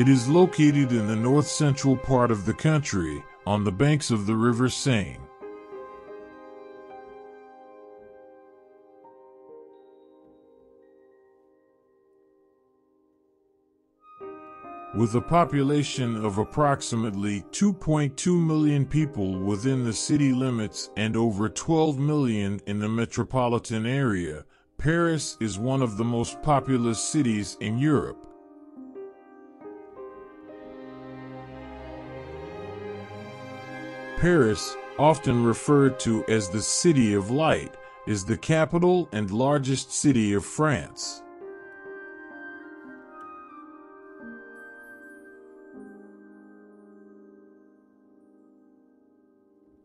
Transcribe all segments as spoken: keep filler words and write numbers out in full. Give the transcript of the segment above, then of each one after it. It is located in the north-central part of the country, on the banks of the River Seine. With a population of approximately two point two million people within the city limits and over twelve million in the metropolitan area, Paris is one of the most populous cities in Europe. Paris, often referred to as the City of Light, is the capital and largest city of France.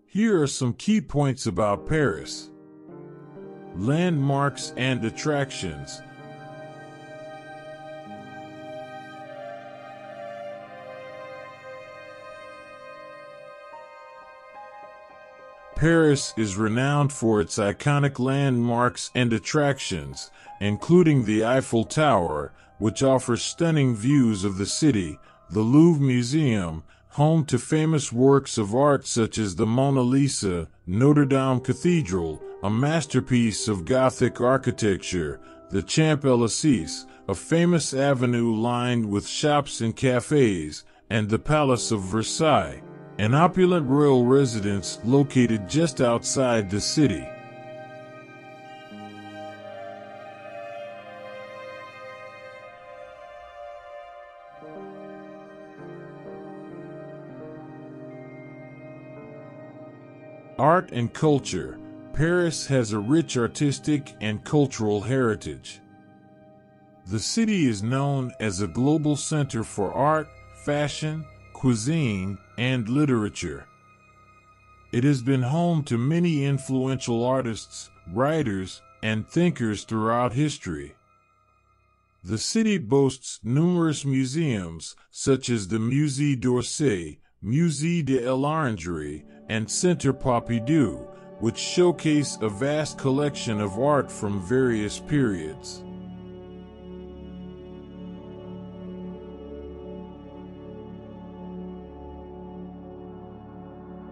Here are some key points about Paris. Landmarks and attractions. Paris is renowned for its iconic landmarks and attractions, including the Eiffel Tower, which offers stunning views of the city, the Louvre Museum, home to famous works of art such as the Mona Lisa, Notre-Dame Cathedral, a masterpiece of Gothic architecture, the Champs-Élysées, a famous avenue lined with shops and cafes, and the Palace of Versailles, an opulent royal residence located just outside the city. Art and culture. Paris has a rich artistic and cultural heritage. The city is known as a global center for art, fashion, cuisine, and literature. It has been home to many influential artists, writers, and thinkers throughout history. The city boasts numerous museums, such as the Musée d'Orsay, Musée de l'Orangerie, and Centre Pompidou, which showcase a vast collection of art from various periods.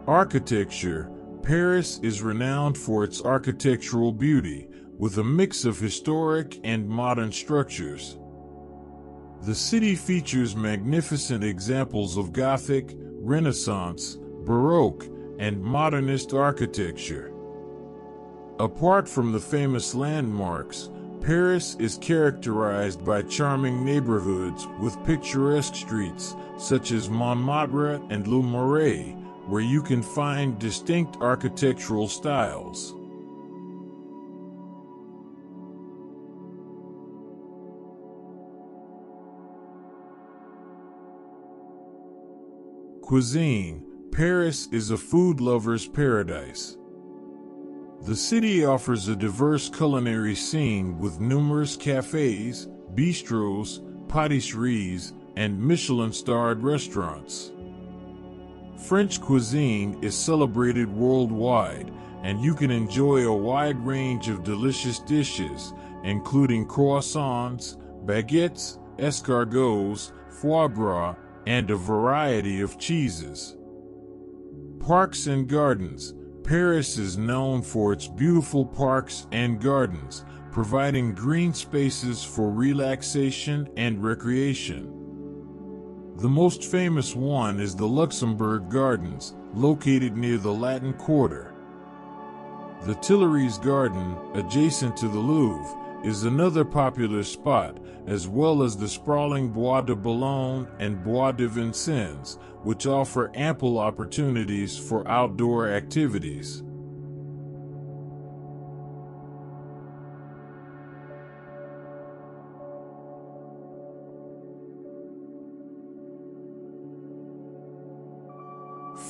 Architecture. Paris is renowned for its architectural beauty, with a mix of historic and modern structures. The city features magnificent examples of Gothic, Renaissance, Baroque, and modernist architecture. Apart from the famous landmarks, Paris is characterized by charming neighborhoods with picturesque streets such as Montmartre and Le Marais, where you can find distinct architectural styles. Cuisine. Paris is a food lover's paradise. The city offers a diverse culinary scene with numerous cafes, bistros, patisseries, and Michelin-starred restaurants. French cuisine is celebrated worldwide, and you can enjoy a wide range of delicious dishes, including croissants, baguettes, escargots, foie gras, and a variety of cheeses. Parks and gardens. Paris is known for its beautiful parks and gardens, providing green spaces for relaxation and recreation. The most famous one is the Luxembourg Gardens, located near the Latin Quarter. The Tuileries Garden, adjacent to the Louvre, is another popular spot, as well as the sprawling Bois de Boulogne and Bois de Vincennes, which offer ample opportunities for outdoor activities.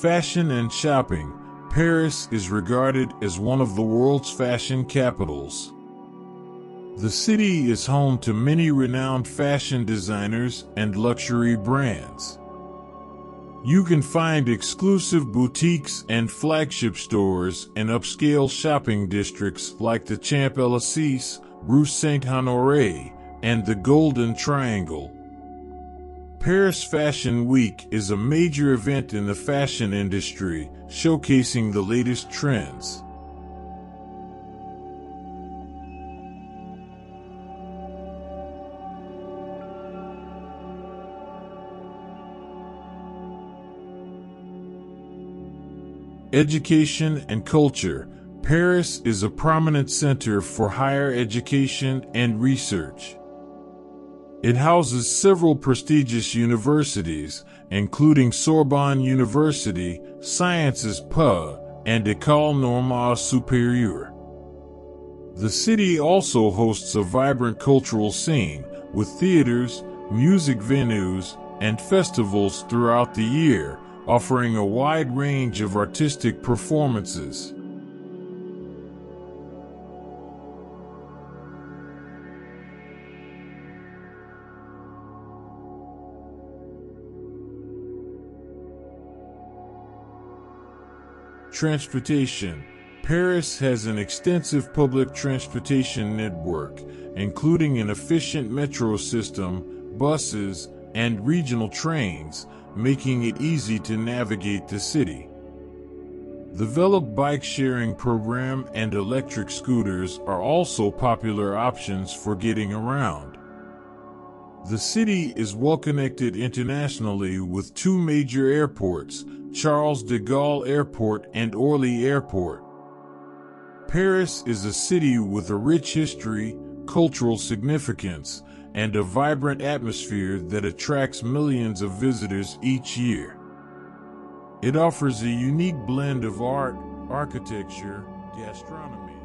Fashion and shopping. Paris is regarded as one of the world's fashion capitals. The city is home to many renowned fashion designers and luxury brands. You can find exclusive boutiques and flagship stores in upscale shopping districts like the Champs-Élysées, Rue Saint-Honoré, and the Golden Triangle. Paris Fashion Week is a major event in the fashion industry, showcasing the latest trends. Education and culture. Paris is a prominent center for higher education and research. It houses several prestigious universities, including Sorbonne University, Sciences Po, and École Normale Supérieure. The city also hosts a vibrant cultural scene, with theaters, music venues, and festivals throughout the year, offering a wide range of artistic performances. Transportation. Paris has an extensive public transportation network, including an efficient metro system, buses, and regional trains, making it easy to navigate the city. Developed bike sharing program and electric scooters are also popular options for getting around. The city is well connected internationally with two major airports, Charles de Gaulle Airport and Orly Airport. Paris is a city with a rich history, cultural significance, and a vibrant atmosphere that attracts millions of visitors each year. It offers a unique blend of art, architecture, gastronomy,